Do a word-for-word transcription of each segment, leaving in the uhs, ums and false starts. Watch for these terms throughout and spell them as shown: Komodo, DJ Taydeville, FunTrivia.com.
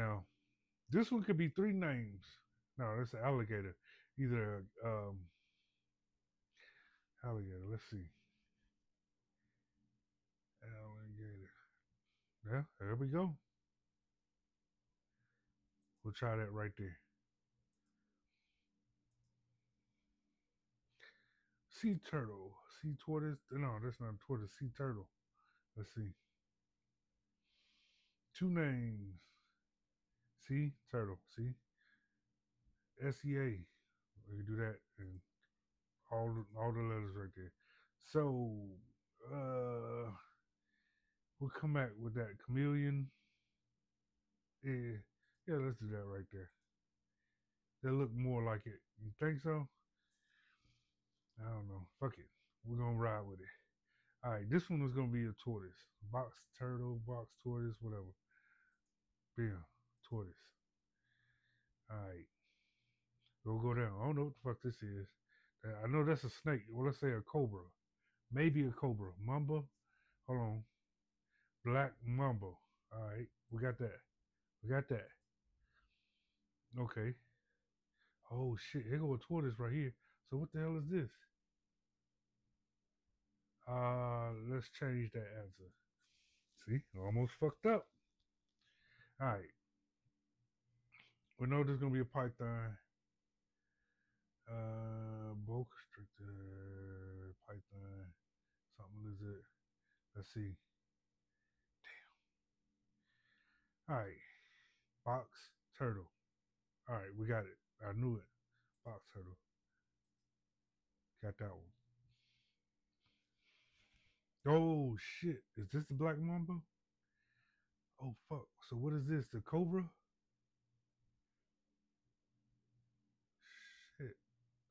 Now, this one could be three names. No, that's an alligator. Either um, alligator. Let's see. Alligator. Yeah, there we go. We'll try that right there. Sea turtle. Sea tortoise. No, that's not a tortoise. Sea turtle. Let's see. Two names. Sea turtle. See? S E A. We can do that and all the, all the letters right there. So, uh, we'll come back with that chameleon. Yeah, yeah, let's do that right there. That look more like it. You think so? I don't know. Fuck it. We're going to ride with it. All right, this one was going to be a tortoise. Box turtle, box tortoise, whatever. Bam, tortoise. All right. We'll go down. I don't know what the fuck this is. I know that's a snake. Well, let's say a cobra. Maybe a cobra. Mamba. Hold on. Black mamba. All right. We got that. We got that. Okay. Oh, shit. Here go a tortoise right here. So what the hell is this? Uh, let's change that answer. See? Almost fucked up. All right. We know there's going to be a python. Uh, boa constrictor, python, something lizard. Let's see. Damn. All right. Box turtle. All right. We got it. I knew it. Box turtle. Got that one. Oh, shit. Is this the black mamba? Oh, fuck. So what is this? The cobra? Shit.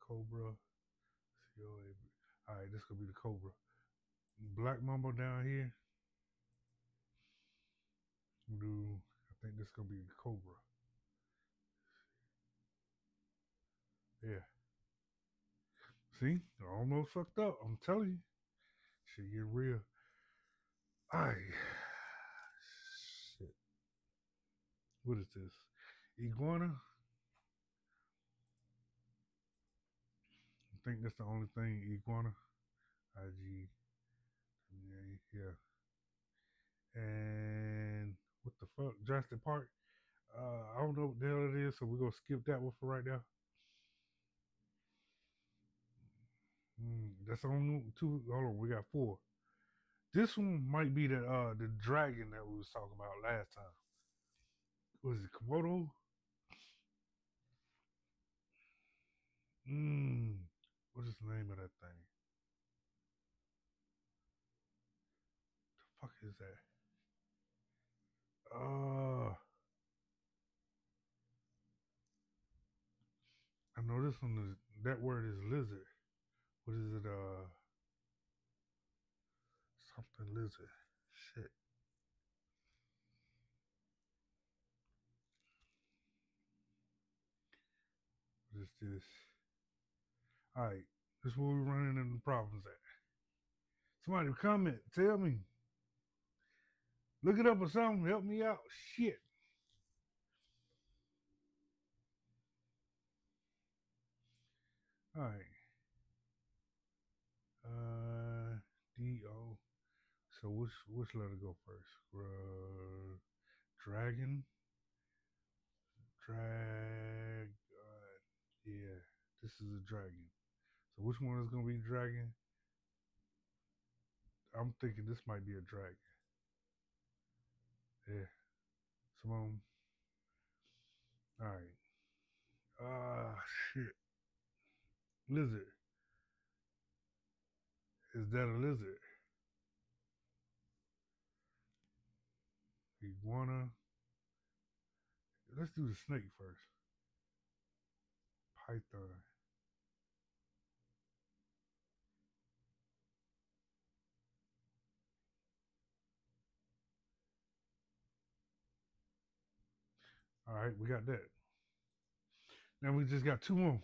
Cobra. All right, this could be the cobra. Black mamba down here. Dude, I think this is going to be the cobra. Yeah. See, they're almost fucked up. I'm telling you. Shit get real. Alright. Shit. What is this? Iguana? I think that's the only thing. Iguana. I G. Yeah. And what the fuck? Jurassic Park? Uh, I don't know what the hell it is, so we're going to skip that one for right now. Mm, that's on two. Hold on, we got four. This one might be the uh, the dragon that we was talking about last time. Was it Komodo? Mm, what is the name of that thing? The fuck is that? Uh, I know this one is. That word is lizard. What is it? Uh, something lizard. Shit. What is this? All right, this is where we're running into problems at. Somebody comment, tell me. Look it up or something. Help me out. Shit. All right. Uh, D O. So which which letter go first? Uh, dragon. Drag. Uh, yeah, this is a dragon. So which one is gonna be dragon? I'm thinking this might be a dragon. Yeah. Simone. All right. Ah, uh, shit. Lizard. Is that a lizard? Iguana. Let's do the snake first. Python. All right, we got that. Now we just got two more.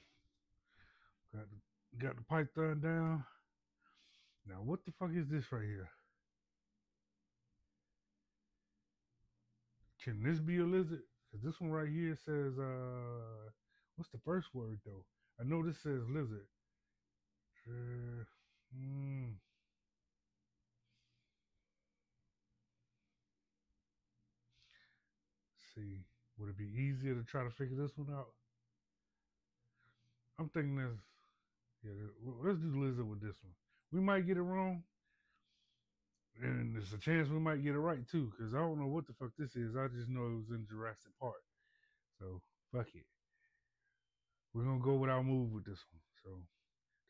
Got the, got the python down. Now, what the fuck is this right here? Can this be a lizard? Because this one right here says, uh, what's the first word, though? I know this says lizard. Uh, mm. See, would it be easier to try to figure this one out? I'm thinking this. Yeah, let's do lizard with this one. We might get it wrong, and there's a chance we might get it right too, because I don't know what the fuck this is. I just know it was in Jurassic Park. So, fuck it. We're going to go without move with this one. So,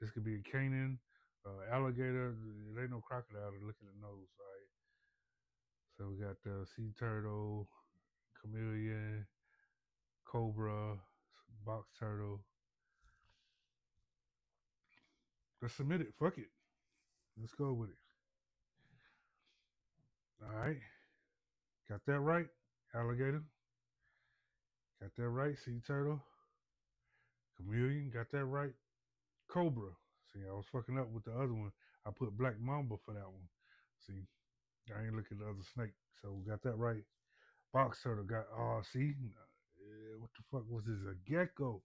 this could be a canine, uh, alligator. It ain't no crocodile. Look at the nose. All right. So, we got the sea turtle, chameleon, cobra, box turtle. Let's submit it. Fuck it. Let's go with it. All right. Got that right. Alligator. Got that right. Sea turtle. Chameleon. Got that right. Cobra. See, I was fucking up with the other one. I put black mamba for that one. See, I ain't looking at the other snake. So got that right. Box turtle. Got, oh, see? Uh, what the fuck was this? A gecko.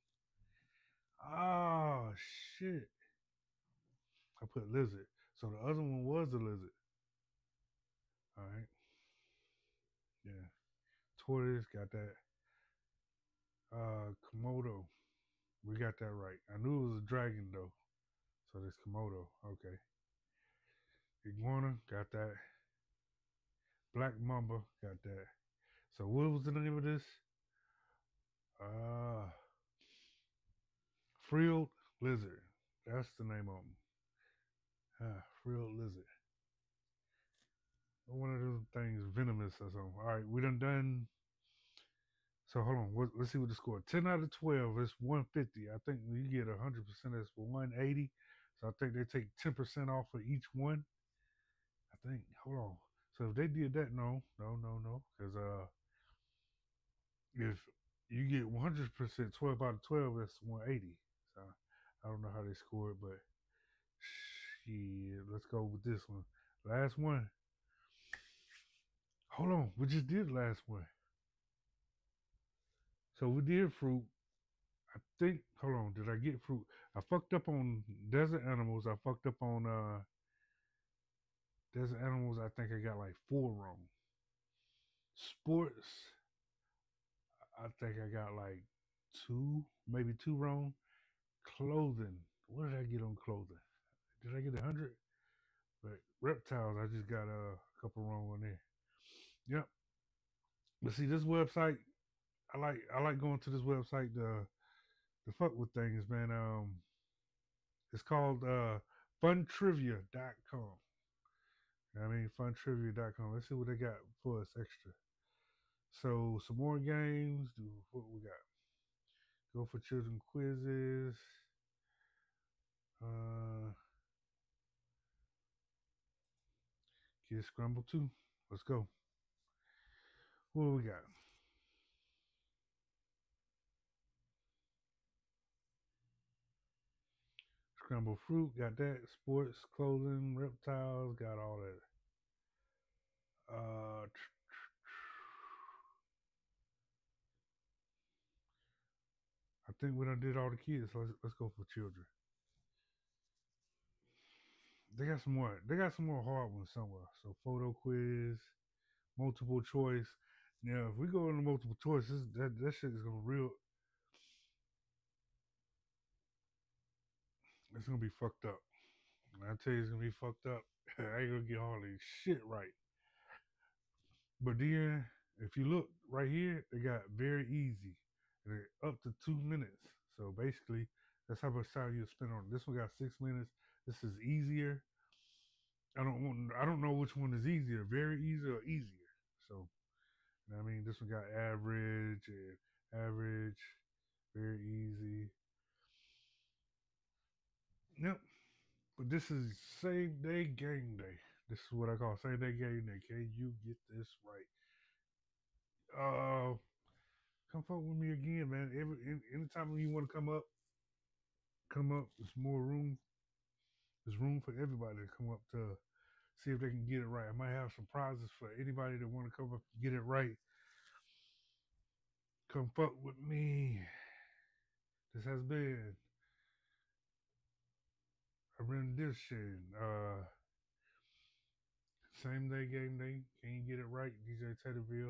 Ah, oh, shit. I put lizard. So the other one was a lizard. All right. Yeah. Tortoise, got that. Uh, Komodo. We got that right. I knew it was a dragon, though. So that's Komodo. Okay. Iguana, got that. Black mamba, got that. So what was the name of this? Uh, frilled lizard. That's the name of them. Ah, frilled lizard. One of those things, venomous or something. All right, we done done. So hold on, let's, let's see what the score. ten out of twelve, it's one fifty. I think you get one hundred percent, that's for one eighty. So I think they take ten percent off for each one. I think, hold on. So if they did that, no, no, no, no. Because uh, if you get one hundred percent, twelve out of twelve, that's one eighty. So I don't know how they scored, but shit, let's go with this one. Last one. Hold on, we just did last one. So we did fruit. I think, hold on, did I get fruit? I fucked up on desert animals. I fucked up on uh, desert animals. I think I got like four wrong. Sports, I think I got like two, maybe two wrong. Clothing, what did I get on clothing? Did I get a hundred? But reptiles, I just got a couple wrong on there. Yep. But see, this website, I like I like going to this website to, to fuck with things, man. Um, it's called uh, Fun Trivia dot com. I mean, Fun Trivia dot com. Let's see what they got for us extra. So, some more games. Do what we got. Go for children quizzes. Uh, Get Scramble too. Let's go. What do we got? Scramble fruit, got that. Sports, clothing, reptiles, got all that. Uh, I think we done did all the kids, so let's, let's go for children. They got some more. They got some more hard ones somewhere. So photo quiz, multiple choice. Now, if we go into multiple choice, this, that that shit is gonna real. It's gonna be fucked up. And I tell you, it's gonna be fucked up. I ain't gonna get all this shit right. But then, if you look right here, they got very easy, and they're up to two minutes. So basically, that's how much time you spend on it. This one got six minutes. This is easier. I don't want. I don't know which one is easier. Very easy or easier. So, you know what I mean, this one got average and average, very easy. Yep. But this is same day game day. This is what I call same day game day. Can you get this right? Uh, come fuck with me again, man. Every any, anytime you want to come up, come up. There's more room. There's room for everybody to come up to see if they can get it right. I might have some prizes for anybody that want to come up and get it right. Come fuck with me. This has been a rendition. Uh, same day, game day. Can you get it right? D J Taydeville.